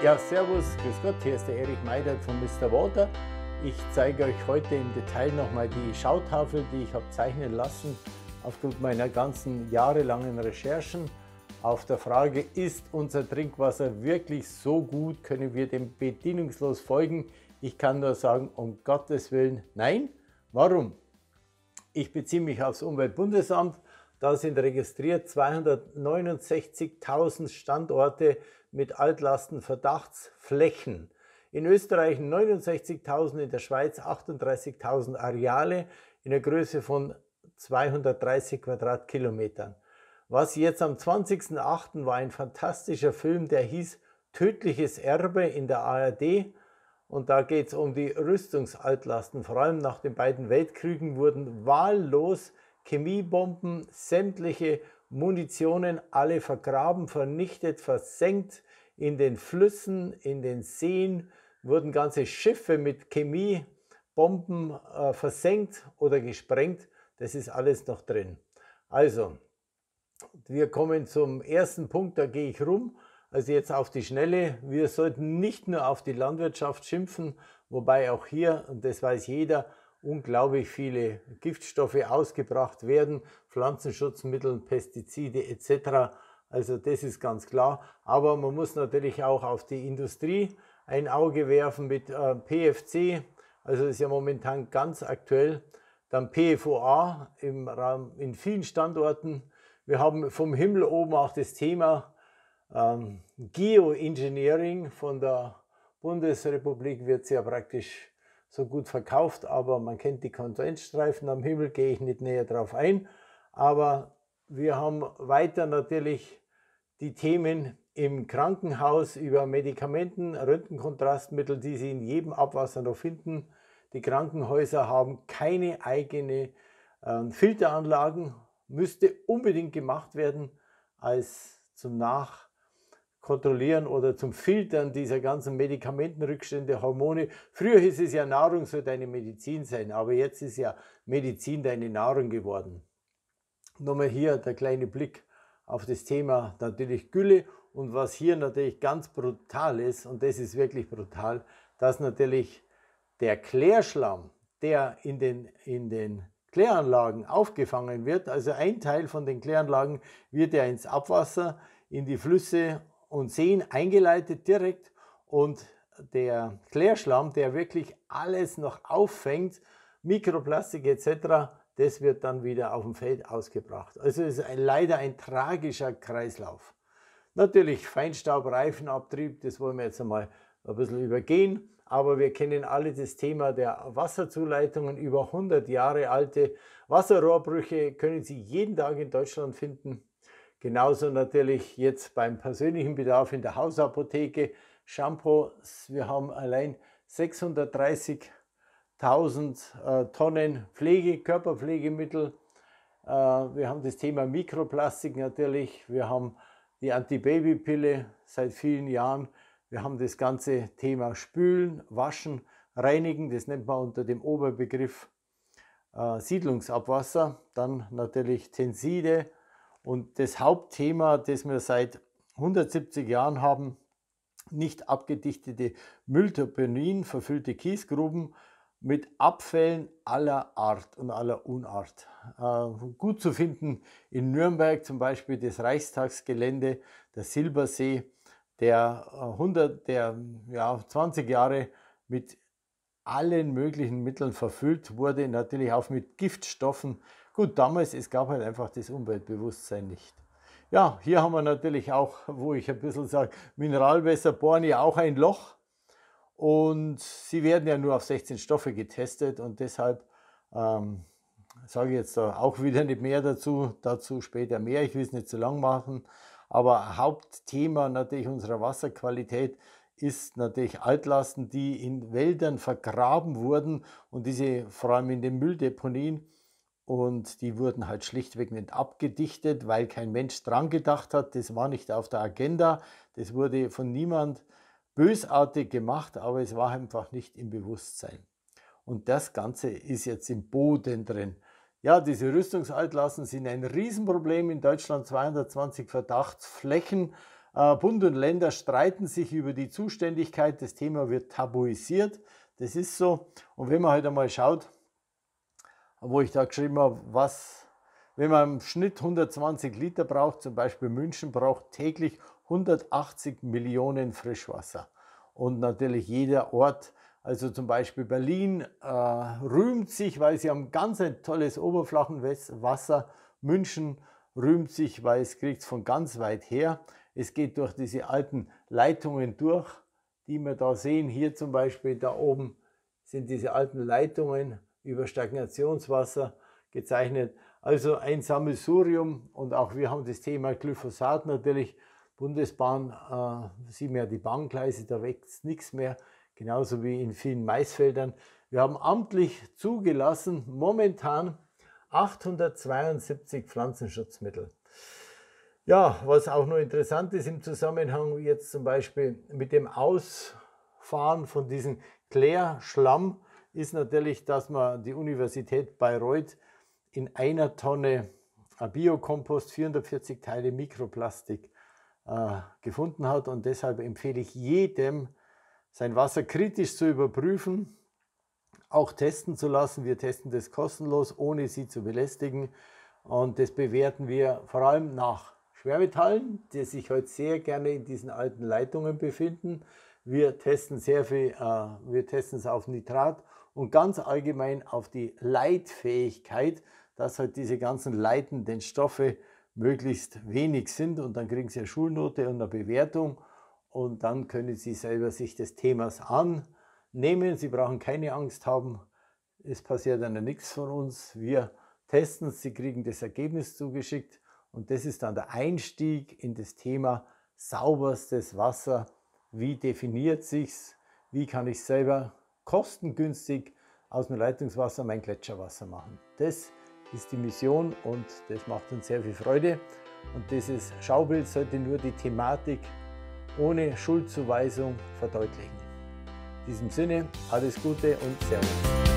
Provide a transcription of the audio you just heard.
Ja, servus, grüß Gott, hier ist der Erich Meidert von Mister Water. Ich zeige euch heute im Detail nochmal die Schautafel, die ich habe zeichnen lassen, aufgrund meiner ganzen jahrelangen Recherchen, auf der Frage, ist unser Trinkwasser wirklich so gut, können wir dem bedingungslos folgen? Ich kann nur sagen, um Gottes Willen, nein. Warum? Ich beziehe mich aufs Umweltbundesamt. Da sind registriert 269.000 Standorte mit Altlastenverdachtsflächen. In Österreich 69.000, in der Schweiz 38.000 Areale in der Größe von 230 Quadratkilometern. Was jetzt am 20.08. war ein fantastischer Film, der hieß Tödliches Erbe in der ARD. Und da geht es um die Rüstungsaltlasten. Vor allem nach den beiden Weltkriegen wurden wahllos Chemiebomben, sämtliche Munitionen, alle vergraben, vernichtet, versenkt. In den Flüssen, in den Seen wurden ganze Schiffe mit Chemiebomben versenkt oder gesprengt. Das ist alles noch drin. Also, wir kommen zum ersten Punkt, da gehe ich rum. Also jetzt auf die Schnelle. Wir sollten nicht nur auf die Landwirtschaft schimpfen, wobei auch hier, und das weiß jeder, unglaublich viele Giftstoffe ausgebracht werden, Pflanzenschutzmittel, Pestizide etc. Also das ist ganz klar. Aber man muss natürlich auch auf die Industrie ein Auge werfen mit PFC, also das ist ja momentan ganz aktuell. Dann PFOA in vielen Standorten. Wir haben vom Himmel oben auch das Thema Geoengineering. Von der Bundesrepublik wird es ja praktisch so gut verkauft, aber man kennt die Kondensstreifen am Himmel, gehe ich nicht näher drauf ein. Aber wir haben weiter natürlich die Themen im Krankenhaus über Medikamenten, Röntgenkontrastmittel, die Sie in jedem Abwasser noch finden. Die Krankenhäuser haben keine eigenen Filteranlagen, müsste unbedingt gemacht werden als zum Nachhinein. Kontrollieren oder zum Filtern dieser ganzen Medikamentenrückstände, Hormone. Früher hieß es ja, Nahrung soll deine Medizin sein, aber jetzt ist ja Medizin deine Nahrung geworden. Nochmal hier der kleine Blick auf das Thema natürlich Gülle und was hier natürlich ganz brutal ist, und das ist wirklich brutal, dass natürlich der Klärschlamm, der in den Kläranlagen aufgefangen wird, also ein Teil von den Kläranlagen wird ja ins Abwasser, in die Flüsse und Seen eingeleitet direkt, und der Klärschlamm, der wirklich alles noch auffängt, Mikroplastik etc., das wird dann wieder auf dem Feld ausgebracht. Also es ist leider ein tragischer Kreislauf. Natürlich Feinstaub, Reifenabtrieb, das wollen wir jetzt einmal ein bisschen übergehen, aber wir kennen alle das Thema der Wasserzuleitungen, über 100 Jahre alte Wasserrohrbrüche können Sie jeden Tag in Deutschland finden. Genauso natürlich jetzt beim persönlichen Bedarf in der Hausapotheke, Shampoos. Wir haben allein 630.000 Tonnen Pflege, Körperpflegemittel. Wir haben das Thema Mikroplastik natürlich. Wir haben die Antibabypille seit vielen Jahren. Wir haben das ganze Thema Spülen, Waschen, Reinigen. Das nennt man unter dem Oberbegriff Siedlungsabwasser. Dann natürlich Tenside. Und das Hauptthema, das wir seit 170 Jahren haben, nicht abgedichtete Mülldeponien, verfüllte Kiesgruben mit Abfällen aller Art und aller Unart. Gut zu finden in Nürnberg zum Beispiel das Reichstagsgelände, der Silbersee, der 20 Jahre mit allen möglichen Mitteln verfüllt wurde, natürlich auch mit Giftstoffen. Gut, damals, es gab halt einfach das Umweltbewusstsein nicht. Ja, hier haben wir natürlich auch, wo ich ein bisschen sage, Mineralwässer bohren ja auch ein Loch. Und sie werden ja nur auf 16 Stoffe getestet, und deshalb sage ich jetzt da auch wieder nicht mehr dazu. Dazu später mehr, ich will es nicht zu lang machen. Aber Hauptthema natürlich unserer Wasserqualität ist natürlich Altlasten, die in Wäldern vergraben wurden, und diese vor allem in den Mülldeponien. Und die wurden halt schlichtweg nicht abgedichtet, weil kein Mensch dran gedacht hat. Das war nicht auf der Agenda. Das wurde von niemand bösartig gemacht, aber es war einfach nicht im Bewusstsein. Und das Ganze ist jetzt im Boden drin. Ja, diese Rüstungsaltlasten sind ein Riesenproblem in Deutschland. 220 Verdachtsflächen, Bund und Länder streiten sich über die Zuständigkeit, das Thema wird tabuisiert, das ist so. Und wenn man heute mal schaut, wo ich da geschrieben habe, was, wenn man im Schnitt 120 Liter braucht, zum Beispiel München braucht täglich 180 Millionen Frischwasser. Und natürlich jeder Ort, also zum Beispiel Berlin, rühmt sich, weil sie haben ganz ein tolles Oberflächenwasser. München rühmt sich, weil es kriegt von ganz weit her. Es geht durch diese alten Leitungen durch, die wir da sehen. Hier zum Beispiel, da oben sind diese alten Leitungen über Stagnationswasser gezeichnet. Also ein Sammelsurium, und auch wir haben das Thema Glyphosat natürlich. Bundesbahn, sieh mir die Bahngleise, da wächst nichts mehr, genauso wie in vielen Maisfeldern. Wir haben amtlich zugelassen, momentan 872 Pflanzenschutzmittel. Ja, was auch noch interessant ist im Zusammenhang jetzt zum Beispiel mit dem Ausfahren von diesem Klärschlamm, ist natürlich, dass man die Universität Bayreuth in einer Tonne Biokompost 440 Teile Mikroplastik gefunden hat, und deshalb empfehle ich jedem, sein Wasser kritisch zu überprüfen, auch testen zu lassen. Wir testen das kostenlos, ohne Sie zu belästigen, und das bewerten wir vor allem nach Schwermetallen, die sich heute sehr gerne in diesen alten Leitungen befinden. Wir testen sehr viel, wir testen es auf Nitrat und ganz allgemein auf die Leitfähigkeit, dass halt diese ganzen leitenden Stoffe möglichst wenig sind, und dann kriegen Sie eine Schulnote und eine Bewertung, und dann können Sie selber sich des Themas annehmen. Sie brauchen keine Angst haben, es passiert Ihnen nichts von uns. Wir testen es, Sie kriegen das Ergebnis zugeschickt, und das ist dann der Einstieg in das Thema sauberstes Wasser. Wie definiert sich's? Wie kann ich selber kostengünstig aus dem Leitungswasser mein Gletscherwasser machen? Das ist die Mission, und das macht uns sehr viel Freude. Und dieses Schaubild sollte nur die Thematik ohne Schuldzuweisung verdeutlichen. In diesem Sinne, alles Gute und Servus.